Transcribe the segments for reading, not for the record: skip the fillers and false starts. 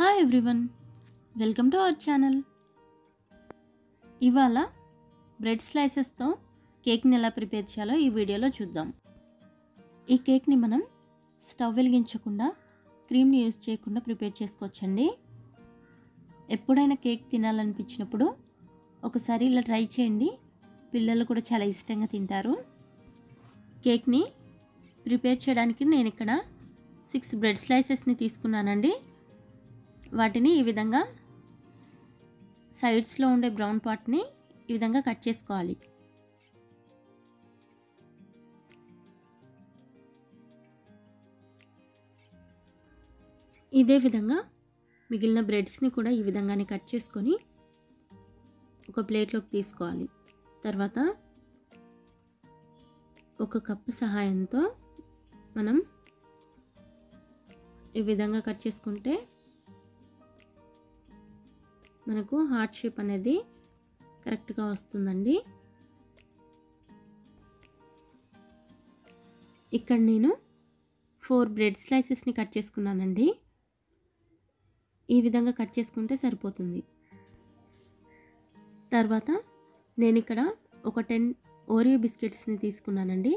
Hi everyone, welcome to our channel. ఇవాళ bread స్లైసెస్తో కేక్ని ఎలా ప్రిపేర్ చేయాలో ఈ వీడియోలో చూద్దాం. ఈ కేక్ని మనం స్టవ్ వెలిగించకుండా, క్రీమ్ని యూజ్ చేయకుండా ప్రిపేర్ చేసుకోవచ్చండి. ఎప్పుడైనా కేక్ తినాలనిపించినప్పుడు ఒకసారి ఇలా ట్రై చేయండి. పిల్లలు కూడా చాలా ఇష్టంగా తింటారు. కేక్ని ప్రిపేర్ చేయడానికి నేను ఇక్కడ 6 బ్రెడ్ స్లైసెస్ని తీసుకున్నానండి. వాటిని ఈ విధంగా సైడ్స్లో ఉండే బ్రౌన్ పార్ట్ని ఈ విధంగా కట్ చేసుకోవాలి. ఇదే విధంగా మిగిలిన బ్రెడ్స్ని కూడా ఈ విధంగానే కట్ చేసుకొని ఒక ప్లేట్లోకి తీసుకోవాలి. తర్వాత ఒక కప్పు సహాయంతో మనం ఈ విధంగా కట్ చేసుకుంటే మనకు హార్ట్ షేప్ అనేది కరెక్ట్గా వస్తుందండి. ఇక్కడ నేను 4 బ్రెడ్ స్లైసెస్ని కట్ చేసుకున్నానండి. ఈ విధంగా కట్ చేసుకుంటే సరిపోతుంది. తర్వాత నేను ఇక్కడ ఒక 10 ఓరియో బిస్కెట్స్ని తీసుకున్నానండి.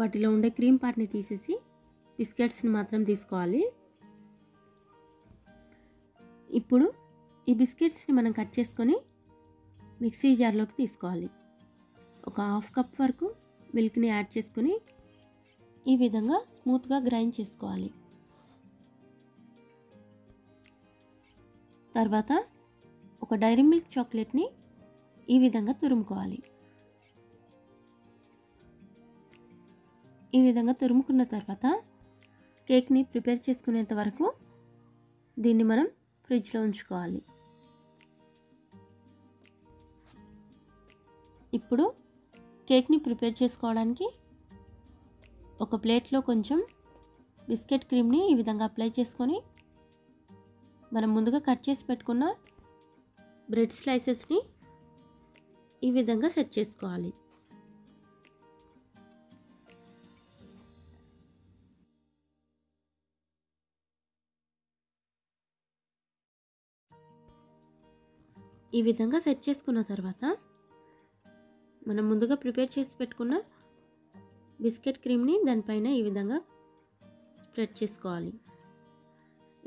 వాటిలో ఉండే క్రీమ్ పార్ట్ని తీసేసి బిస్కెట్స్ని మాత్రం తీసుకోవాలి. ఇప్పుడు ఈ బిస్కెట్స్ని మనం కట్ చేసుకొని మిక్సీ జార్లోకి తీసుకోవాలి. ఒక ½ కప్ వరకు మిల్క్ని యాడ్ చేసుకొని ఈ విధంగా స్మూత్గా గ్రైండ్ చేసుకోవాలి. తర్వాత ఒక డైరీ మిల్క్ చాక్లెట్ని ఈ విధంగా తురుముకోవాలి. ఈ విధంగా తురుముకున్న తర్వాత కేక్ని ప్రిపేర్ చేసుకునేంత వరకు దీన్ని మనం ఫ్రిడ్జ్లో ఉంచుకోవాలి. ఇప్పుడు కేక్ని ప్రిపేర్ చేసుకోవడానికి ఒక ప్లేట్లో కొంచెం బిస్కెట్ క్రీమ్ని ఈ విధంగా అప్లై చేసుకొని మనం ముందుగా కట్ చేసి పెట్టుకున్న బ్రెడ్ స్లైసెస్ని ఈ విధంగా సెట్ చేసుకోవాలి. ఈ విధంగా సెట్ చేసుకున్న తర్వాత మనం ముందుగా ప్రిపేర్ చేసి పెట్టుకున్న బిస్కెట్ క్రీమ్ని దానిపైన ఈ విధంగా స్ప్రెడ్ చేసుకోవాలి.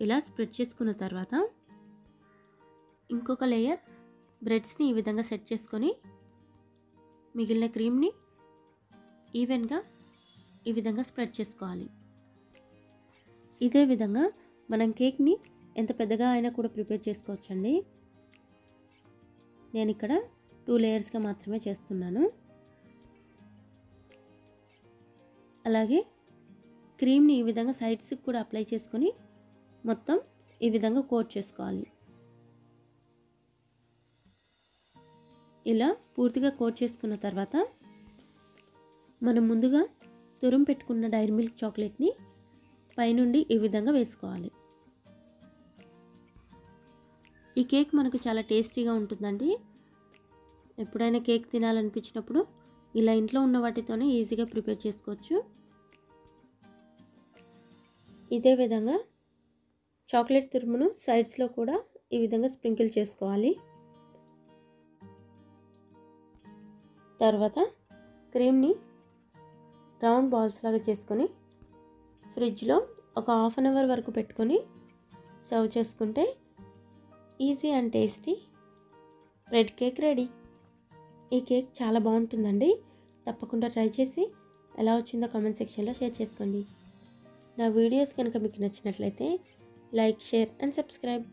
ఇలా స్ప్రెడ్ చేసుకున్న తర్వాత ఇంకొక లేయర్ బ్రెడ్స్ని ఈ విధంగా సెట్ చేసుకొని మిగిలిన క్రీమ్ని ఈవెన్గా ఈ విధంగా స్ప్రెడ్ చేసుకోవాలి. ఇదే విధంగా మనం కేక్ని ఎంత పెద్దగా అయినా కూడా ప్రిపేర్ చేసుకోవచ్చండి. నేను ఇక్కడ 2 లేయర్స్గా మాత్రమే చేస్తున్నాను. అలాగే క్రీమ్ని ఈ విధంగా సైడ్స్కి కూడా అప్లై చేసుకొని మొత్తం ఈ విధంగా కోట్ చేసుకోవాలి. ఇలా పూర్తిగా కోట్ చేసుకున్న తర్వాత మనం ముందుగా తురుము పెట్టుకున్న డైరీ మిల్క్ చాక్లెట్ని పైనుండి ఈ విధంగా వేసుకోవాలి. ఈ కేక్ మనకు చాలా టేస్టీగా ఉంటుందండి. ఎప్పుడైనా కేక్ తినాలనిపించినప్పుడు ఇలా ఇంట్లో ఉన్న వాటితోనే ఈజీగా ప్రిపేర్ చేసుకోవచ్చు. ఇదే విధంగా చాక్లెట్ తురుమును సైడ్స్లో కూడా ఈ విధంగా స్ప్రింకిల్ చేసుకోవాలి. తర్వాత క్రీమ్ని రౌండ్ బాల్స్ లాగా చేసుకొని ఫ్రిడ్జ్లో ఒక ½ గంట వరకు పెట్టుకొని సర్వ్ చేసుకుంటే easy and tasty bread cake ready. ఈ కేక్ చాలా బాగుంటుందండి. తప్పకుండా ట్రై చేసి ఎలా వచ్చిందో కామెంట్ సెక్షన్లో షేర్ చేసుకోండి. నా వీడియోస్ కనుక మీకు నచ్చినట్లయితే లైక్, షేర్ అండ్ సబ్స్క్రైబ్.